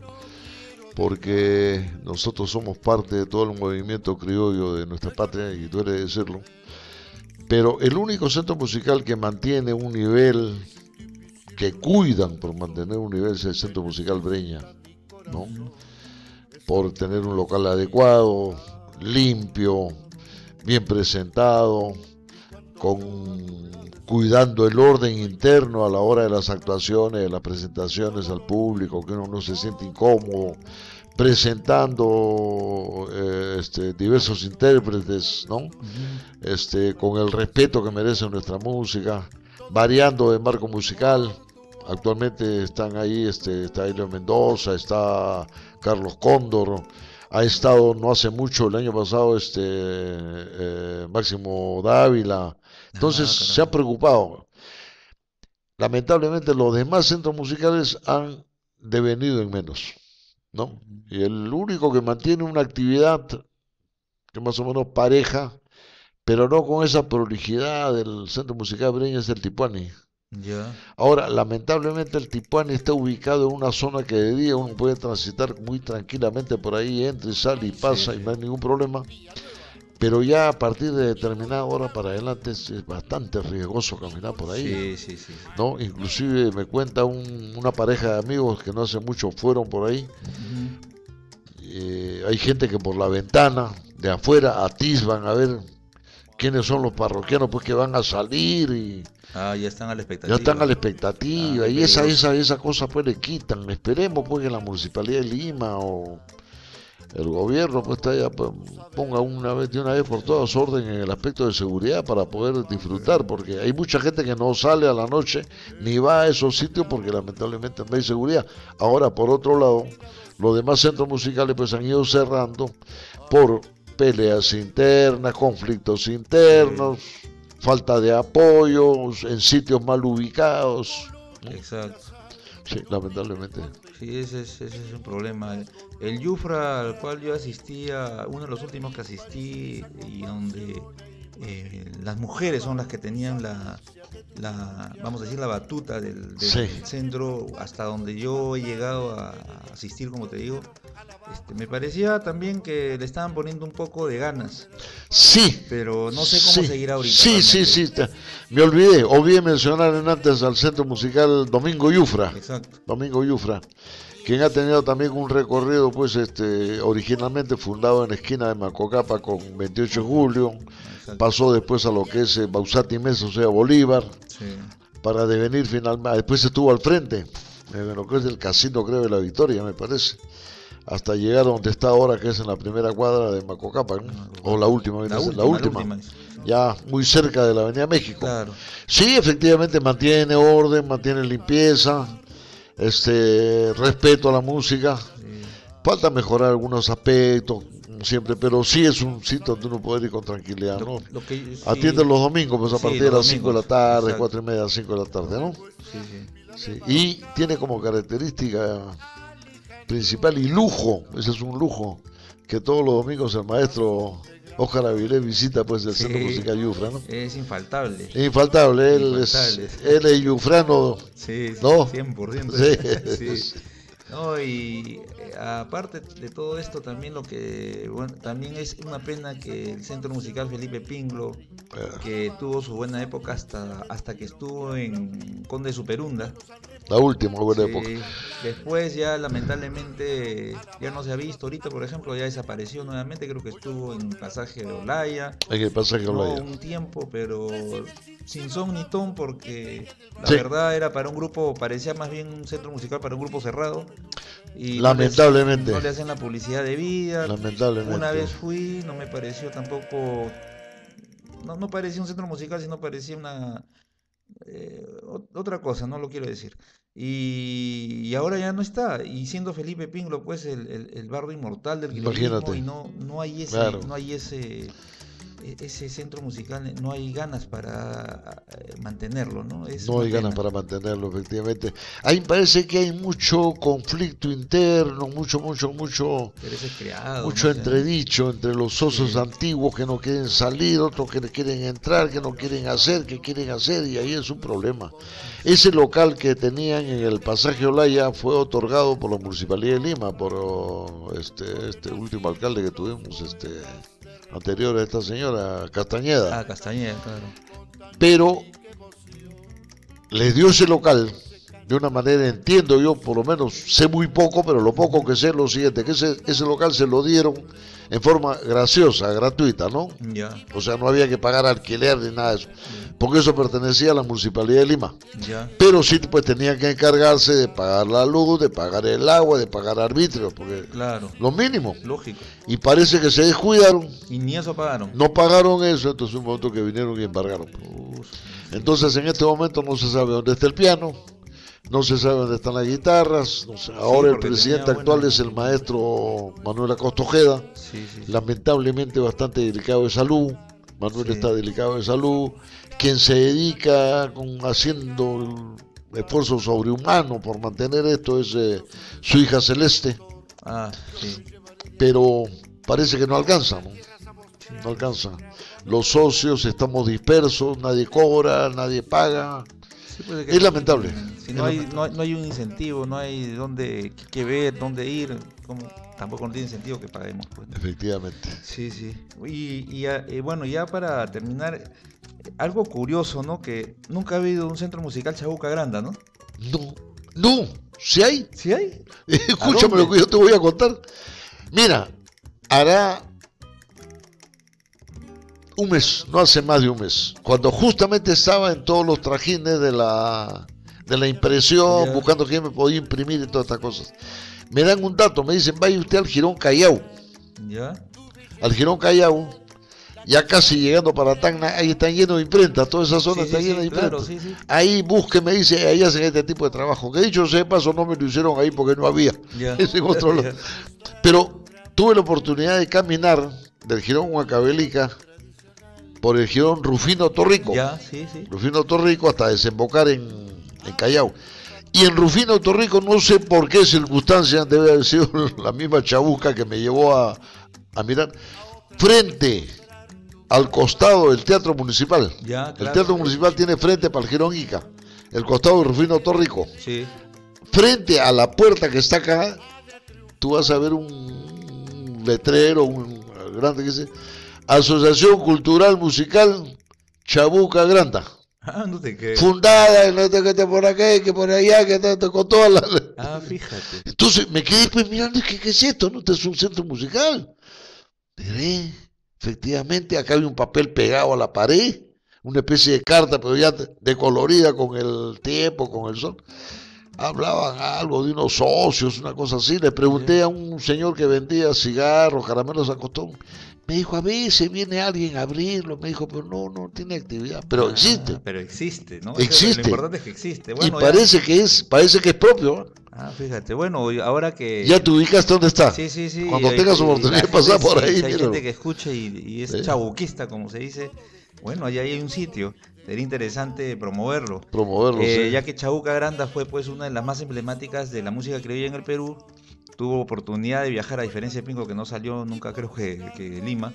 porque nosotros somos parte de todo el movimiento criollo de nuestra patria, y duele decirlo, pero el único centro musical que mantiene un nivel, que cuidan por mantener un nivel, es el Centro Musical Breña, ¿no? Por tener un local adecuado, limpio, bien presentado, con, cuidando el orden interno a la hora de las actuaciones, de las presentaciones al público, que uno no se siente incómodo, presentando eh, este, diversos intérpretes, ¿no? Este, con el respeto que merece nuestra música, variando de marco musical. Actualmente están ahí, este, está Elio Mendoza, está Carlos Cóndor, ha estado no hace mucho, el año pasado, este eh, Máximo Dávila. Entonces ah, claro. se ha preocupado. Lamentablemente los demás centros musicales han devenido en menos, ¿no? Y el único que mantiene una actividad que más o menos pareja, pero no con esa prolijidad del Centro Musical Breña, es el Tipuani. Yeah. Ahora, lamentablemente el Tipuani está ubicado en una zona que de día uno puede transitar muy tranquilamente por ahí, entra y sale y pasa, sí, y no hay ningún problema, pero ya a partir de determinada hora para adelante es bastante riesgoso caminar por ahí. Sí, sí, sí. ¿No? Inclusive me cuenta un, una pareja de amigos que no hace mucho fueron por ahí. Uh-huh. eh, hay gente que por la ventana de afuera atisban a ver quiénes son los parroquianos, pues, que van a salir y ah, ya están a la expectativa. Ya están a la expectativa, ah, y esa, esa, esa cosa pues le quitan. Esperemos pues que la Municipalidad de Lima o el gobierno pues, está ya, pues ponga una vez, de una vez por todas orden en el aspecto de seguridad para poder disfrutar, porque hay mucha gente que no sale a la noche ni va a esos sitios porque lamentablemente no hay seguridad. Ahora, por otro lado, los demás centros musicales pues han ido cerrando por peleas internas, conflictos internos, sí, falta de apoyo, en sitios mal ubicados. Exacto. Sí, lamentablemente. Sí, ese es, ese es un problema. El Yufra al cual yo asistía, uno de los últimos que asistí, y donde eh, las mujeres son las que tenían la, la vamos a decir, la batuta del, del sí, centro, hasta donde yo he llegado a asistir, como te digo. Este, me parecía también que le estaban poniendo un poco de ganas. Sí. Pero no sé cómo sí, seguir ahorita. Sí, realmente. sí, sí. Me olvidé, olvidé mencionar en antes al Centro Musical Domingo Yufra. Exacto. Domingo Yufra, quien ha tenido también un recorrido, pues, este, originalmente fundado en la esquina de Macocapa con veintiocho de julio. Exacto. Pasó después a lo que es Bausati Mesa, o sea, Bolívar. Sí. Para devenir finalmente, después estuvo al frente, en lo que es el Casino, creo, de la Victoria, me parece, hasta llegar a donde está ahora, que es en la primera cuadra de Macocapa, ¿no? O la última, la última, la última, la última, ya muy cerca de la Avenida México. Claro. Sí, efectivamente mantiene orden, mantiene limpieza, este respeto a la música. Sí. Falta mejorar algunos aspectos, siempre, pero sí es un sitio donde uno puede ir con tranquilidad, ¿no? Lo, lo que, sí, atienden los domingos, pues a sí, partir de las cinco de la tarde, exacto, cuatro y media, cinco de la tarde, ¿no? Sí, sí. Sí. Y tiene como característica principal y lujo, ese es un lujo, que todos los domingos el maestro Oscar Avilés visita pues el sí, Centro Musical Yufra, ¿no? Es infaltable. Infaltable, él infaltable. es él es yufrano, sí, sí, ¿no? cien por ciento. Sí. Sí. No, y aparte de todo esto también lo que, bueno, también es una pena que el Centro Musical Felipe Pinglo, que tuvo su buena época hasta, hasta que estuvo en Conde Superunda. La última buena sí, época. Después ya lamentablemente ya no se ha visto. Ahorita, por ejemplo, ya desapareció nuevamente. Creo que estuvo en Pasaje de Olaya. En el Pasaje de Olaya. Un tiempo, pero sin son ni ton, porque la sí, verdad era para un grupo, parecía más bien un centro musical para un grupo cerrado. Y lamentablemente. No le hacen la publicidad debida. Lamentablemente. Una vez fui, no me pareció tampoco... No, no parecía un centro musical, sino parecía una eh, otra cosa, no lo quiero decir. Y, y ahora ya no está. Y siendo Felipe Pinglo, pues, el, el, el bardo inmortal del guillermo, y no, no hay ese, claro, no hay ese ese centro musical no hay ganas para mantenerlo, ¿no? Es no hay pena. ganas para mantenerlo, efectivamente. Ahí parece que hay mucho conflicto interno, mucho, mucho, mucho, creado, mucho no sé. entredicho entre los socios sí. antiguos que no quieren salir, otros que quieren entrar, que no quieren hacer, que quieren hacer, y ahí es un problema. Ese local que tenían en el pasaje Olaya fue otorgado por la Municipalidad de Lima, por este, este último alcalde que tuvimos, este... anterior a esta señora, Castañeda. Ah, Castañeda, claro. Pero les dio ese local, de una manera, entiendo yo, por lo menos sé muy poco, pero lo poco que sé es lo siguiente, que ese, ese local se lo dieron en forma graciosa, gratuita, ¿no? Ya. O sea, no había que pagar alquiler ni nada de eso, ya. porque eso pertenecía a la Municipalidad de Lima. Ya. Pero sí, pues tenían que encargarse de pagar la luz, de pagar el agua, de pagar arbitrios, porque claro. lo mínimo. Lógico. Y parece que se descuidaron. Y ni eso pagaron. No pagaron eso, entonces un momento que vinieron y embargaron. Uf. Entonces en este momento no se sabe dónde está el piano. No se sabe dónde están las guitarras. No sé. Ahora sí, el presidente tenía, actual bueno. es el maestro Manuel Acosta Ojeda. Sí, sí, sí. Lamentablemente bastante delicado de salud. Manuel sí. está delicado de salud. Quien se dedica con, haciendo esfuerzos sobrehumanos por mantener esto es eh, su hija Celeste. Ah, sí. Pero parece que no alcanza, ¿no? Sí. No alcanza. Los socios estamos dispersos, nadie cobra, nadie paga. Pues es, que es lamentable. Si no, es hay, lamentable. No, hay, no hay un incentivo, no hay dónde que ver, dónde ir, como, tampoco no tiene sentido que paguemos. Pues, ¿no? Efectivamente. Sí, sí. Y, y, y bueno, ya para terminar, algo curioso, ¿no? Que nunca ha habido un centro musical Chabuca Granda, ¿no? No, no, si hay. ¿Sí hay? Escúchame lo que yo te voy a contar. Mira, hará un mes, no hace más de un mes, cuando justamente estaba en todos los trajines de la, de la impresión, yeah. buscando quién me podía imprimir y todas estas cosas, me dan un dato, me dicen, vaya usted al Jirón Callao, yeah. al Jirón Callao, ya casi llegando para Tacna, ahí están llenos de imprentas, toda esa zona sí, está sí, llena sí, de imprentas, claro, sí, sí. ahí busque, me dice, ahí hacen este tipo de trabajo, que dicho sea paso, no me lo hicieron ahí porque no había, yeah. es en otro lado, yeah. pero tuve la oportunidad de caminar del Jirón Huancavelica por el Jirón Rufino Torrico, ya, sí, sí. Rufino Torrico hasta desembocar en, en Callao. Y en Rufino Torrico no sé por qué circunstancias, debe haber sido la misma chabuca que me llevó a, a mirar, frente al costado del Teatro Municipal. Ya, claro. El Teatro Municipal tiene frente para el Jirón Ica, el costado de Rufino Torrico. Sí. Frente a la puerta que está acá, tú vas a ver un letrero, un grande que dice... Asociación Cultural Musical Chabuca Granda. Ah, no te creo. Fundada, en este, que está por acá, que por allá, que está con todas las... Ah, fíjate. Entonces me quedé pues mirando, ¿qué, qué es esto? ¿No? Este es un centro musical. Miré, efectivamente, acá había un papel pegado a la pared, una especie de carta, pero ya decolorida con el tiempo, con el sol. Hablaban algo de unos socios, una cosa así. Le pregunté sí. a un señor que vendía cigarros, caramelos a costón. Me dijo, a veces viene alguien a abrirlo. Me dijo, pero no, no tiene actividad. Pero ah, existe. Pero existe, ¿no? Existe. Lo importante es que existe. Bueno, y parece ya... que es, parece que es propio. Ah, fíjate. Bueno, ahora que... Ya te ubicas dónde está. Sí, sí, sí. Cuando y, tengas y, oportunidad de pasar sí, por ahí. Sí, hay gente que escucha y, y es sí. chabuquista, como se dice. Bueno, allá hay un sitio. Sería interesante promoverlo. Promoverlo, eh, sí. Ya que Chabuca Granda fue pues una de las más emblemáticas de la música criolla en el Perú. Tuvo oportunidad de viajar, a diferencia de Pingo, que no salió nunca, creo que, que de Lima.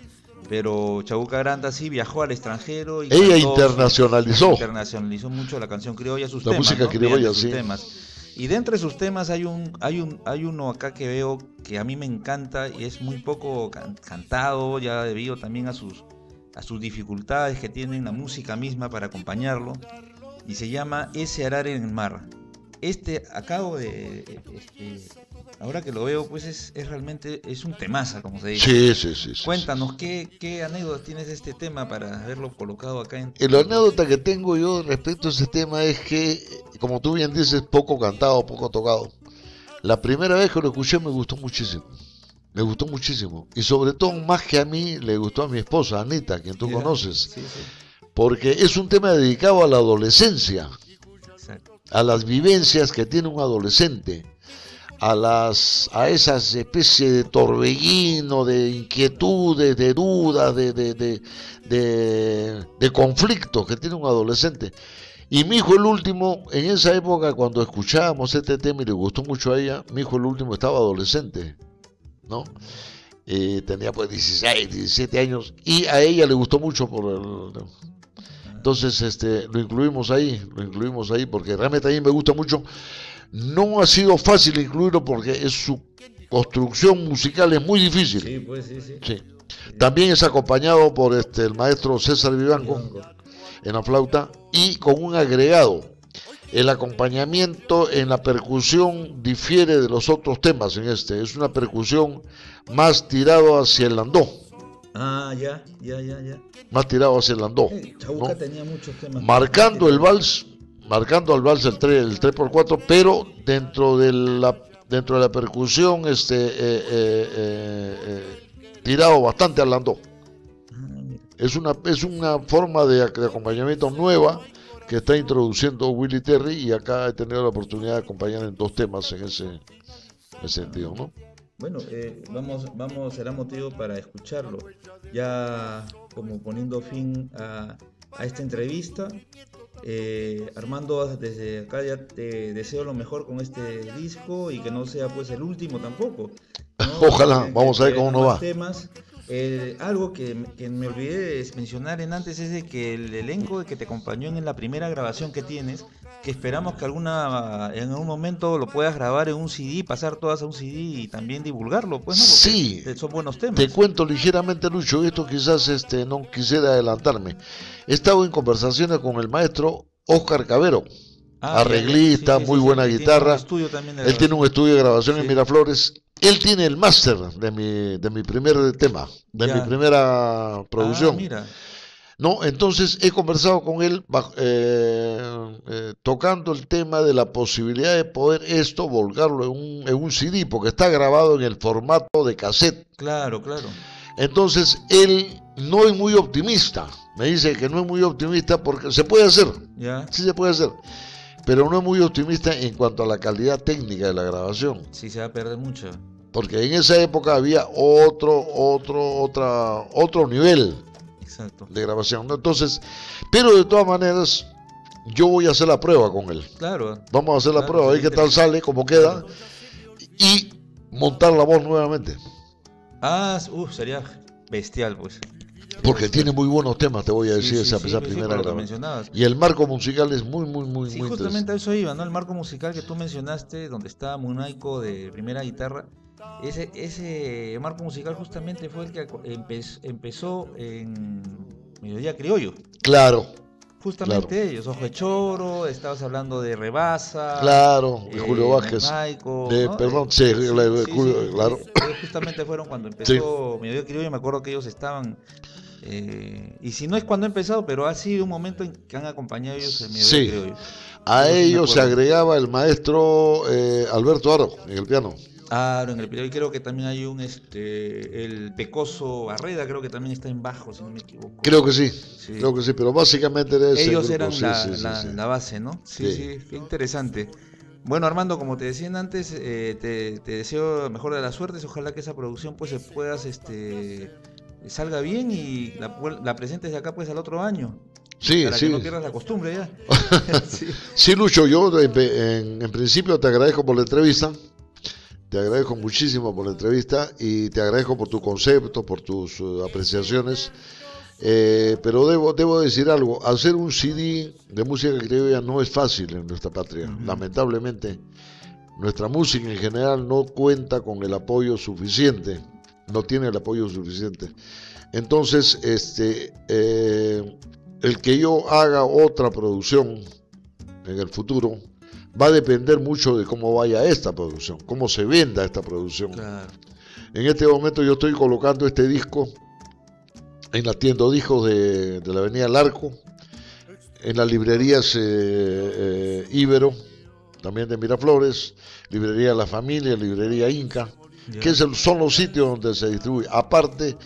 Pero Chabuca Granda sí viajó al extranjero. Y ella cantó, internacionalizó. Internacionalizó mucho la canción criolla, sus la temas. La música ¿no? criolla, sus sí. temas. Y de entre sus temas hay un, hay un, hay uno acá que veo que a mí me encanta y es muy poco can, cantado, ya debido también a sus, a sus dificultades que tienen la música misma para acompañarlo. Y se llama Ese arar en el mar. Este acabo de... Este, ahora que lo veo, pues es, es realmente es un temaza, como se dice. Sí, sí, sí. sí Cuéntanos, sí. ¿qué, qué anécdota tienes de este tema para haberlo colocado acá? En... La anécdota que tengo yo respecto a ese tema es que, como tú bien dices, poco cantado, poco tocado. La primera vez que lo escuché me gustó muchísimo. Me gustó muchísimo. Y sobre todo, más que a mí, le gustó a mi esposa, Anita, quien tú yeah. conoces. Sí, sí. Porque es un tema dedicado a la adolescencia. Exacto. A las vivencias que tiene un adolescente. a, las, a esas especies de torbellino, de inquietudes, de dudas, de, de, de, de, de conflictos que tiene un adolescente. Y mi hijo el último, en esa época cuando escuchábamos este tema y le gustó mucho a ella, mi hijo el último estaba adolescente, ¿no? Eh, tenía pues dieciséis, diecisiete años, y a ella le gustó mucho por el... Entonces este, lo incluimos ahí, lo incluimos ahí porque realmente a mí me gusta mucho. No ha sido fácil incluirlo porque es su construcción musical es muy difícil. Sí, pues, sí, sí. Sí. También es acompañado por este, el maestro César Vivanco en la flauta y con un agregado. El acompañamiento en la percusión difiere de los otros temas en este. Es una percusión más tirado hacia el landó. Ah, ya, ya, ya, ya. Más tirado hacia el landó. Sí, Chabuca, ¿no?, tenía muchos temas. Marcando el vals, marcando al vals el tres por cuatro, pero dentro de la, dentro de la percusión este, eh, eh, eh, eh, tirado bastante al landó. Es una, es una forma de, de acompañamiento nueva que está introduciendo Willy Terry, y acá he tenido la oportunidad de acompañar en dos temas en ese, en ese sentido, ¿no? Bueno, eh, vamos, vamos, será motivo para escucharlo. Ya como poniendo fin a, a esta entrevista, eh, Armando, desde acá ya te deseo lo mejor con este disco y que no sea pues el último tampoco, ¿no? Ojalá, vamos a ver cómo nos va. Temas. El, algo que, que me olvidé de mencionar en antes es de que el elenco que te acompañó en la primera grabación que tienes, que esperamos que alguna en algún momento lo puedas grabar en un C D, pasar todas a un C D y también divulgarlo, pues, ¿no? Sí, son buenos temas. Te cuento ligeramente, Lucho, esto quizás este, no quisiera adelantarme. He estado en conversaciones con el maestro Oscar Cabero. Ah, arreglista, sí, sí, muy sí, buena sí, guitarra. Tiene él grabación. Tiene un estudio de grabación, sí, en Miraflores. Él tiene el máster de mi, de mi primer tema, de ya. mi primera producción. Ah, mira. No, entonces he conversado con él eh, eh, tocando el tema de la posibilidad de poder esto volcarlo en un, en un C D, porque está grabado en el formato de cassette. Claro, claro. Entonces él no es muy optimista. Me dice que no es muy optimista porque se puede hacer. Ya. Sí se puede hacer. Pero no es muy optimista en cuanto a la calidad técnica de la grabación. Sí, se va a perder mucho. Porque en esa época había otro, otro, otra, otro nivel. Exacto. De grabación. Entonces, pero de todas maneras, yo voy a hacer la prueba con él. Claro. Vamos a hacer la claro, prueba, a ver qué tal sale, cómo queda. Y montar la voz nuevamente. Ah, uh, sería bestial, pues. Porque tiene muy buenos temas, te voy a decir, sí, sí, esa, sí, esa sí, primera grabación. Y el marco musical es muy, muy, muy, sí, muy interesante. Sí, justamente a eso iba, ¿no? El marco musical que tú mencionaste, donde estaba Muñeco de primera guitarra, ese, ese marco musical justamente fue el que empe empezó en Mediodía Criollo. Claro. Justamente claro. Ellos, Ojo de Choro, estabas hablando de Rebasa. Claro, de eh, Julio Bájez. Maico, de, ¿no? Perdón, eh, sí, sí, la, sí, Julio, sí, claro. Ellos justamente fueron cuando empezó, sí. Mediodía Criollo, me acuerdo que ellos estaban... Eh, y si no es cuando ha empezado, pero ha sido un momento en que han acompañado ellos en mi sí. Video, a no ellos se agregaba el maestro eh, Alberto Aro en el piano. Aro en el piano, y creo que también hay un este el Pecoso Arreda, creo que también está en bajo, si no me equivoco. Creo que sí, sí. creo que sí, pero básicamente era ese ellos grupo. Eran sí, la, sí, la, sí. la base, ¿no? Sí, sí, sí, qué interesante. Bueno, Armando, como te decían antes, eh, te, te deseo mejor de las suertes, ojalá que esa producción pues se puedas este salga bien y la, la presentes de acá pues al otro año. Sí, para sí. que no pierdas la costumbre ya. Sí. Sí, Lucho, yo en, en, en principio te agradezco por la entrevista. Te agradezco muchísimo por la entrevista y te agradezco por tu concepto, por tus uh, apreciaciones. Eh, pero debo, debo decir algo, hacer un C D de música criolla no es fácil en nuestra patria. Uh-huh. Lamentablemente, nuestra música en general no cuenta con el apoyo suficiente. No tiene el apoyo suficiente. Entonces, este, eh, el que yo haga otra producción en el futuro va a depender mucho de cómo vaya esta producción, cómo se venda esta producción. Claro. En este momento yo estoy colocando este disco en la tienda discos de, de la Avenida Larco, en las librerías eh, eh, Ibero, también de Miraflores, librería La Familia, librería Inca, que son los sitios donde se distribuye. Aparte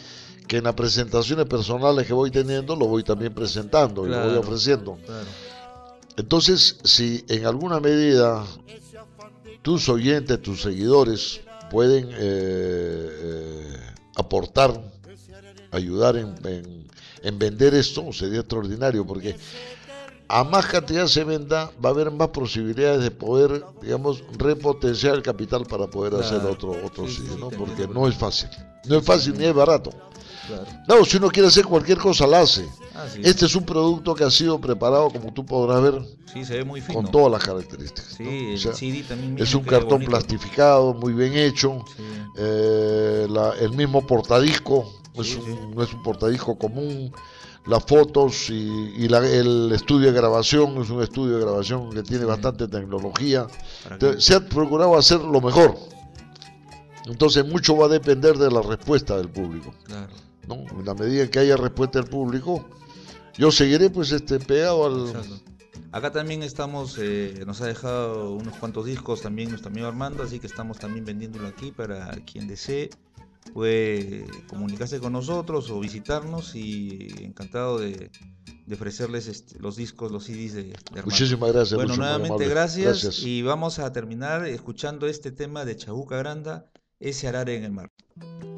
que en las presentaciones personales que voy teniendo, lo voy también presentando, claro, y lo voy ofreciendo. Claro. Entonces, si en alguna medida tus oyentes, tus seguidores pueden eh, eh, aportar, ayudar en, en, en vender esto, sería extraordinario, porque a más cantidad se venda, va a haber más posibilidades de poder, digamos, repotenciar el capital para poder claro. hacer otro, otro sí, sitio, sí, ¿no? Porque no es fácil, no es fácil ni es barato. Claro. No, si uno quiere hacer cualquier cosa, la hace. Ah, sí. Este es un producto que ha sido preparado, como tú podrás ver, sí, se ve muy fino, con todas las características. Sí, ¿no? O sea, el C D también es un cartón plastificado, muy bien hecho. Sí. Eh, la, el mismo portadisco, sí, es un, sí. no es un portadisco común. Las fotos y, y la, el estudio de grabación, es un estudio de grabación que tiene sí. bastante tecnología. Entonces, se ha procurado hacer lo mejor. Entonces, mucho va a depender de la respuesta del público. Claro. ¿No? En la medida que haya respuesta del público, yo seguiré pues este pegado al... Exacto. Acá también estamos, eh, nos ha dejado unos cuantos discos también nuestro amigo Armando, así que estamos también vendiéndolo aquí para quien desee. Puede comunicarse con nosotros o visitarnos y encantado de, de ofrecerles este, los discos, los C Ds de, de Armando. Muchísimas gracias. Bueno, nuevamente gracias, gracias y vamos a terminar escuchando este tema de Chabuca Granda, Ese Arar en el Mar.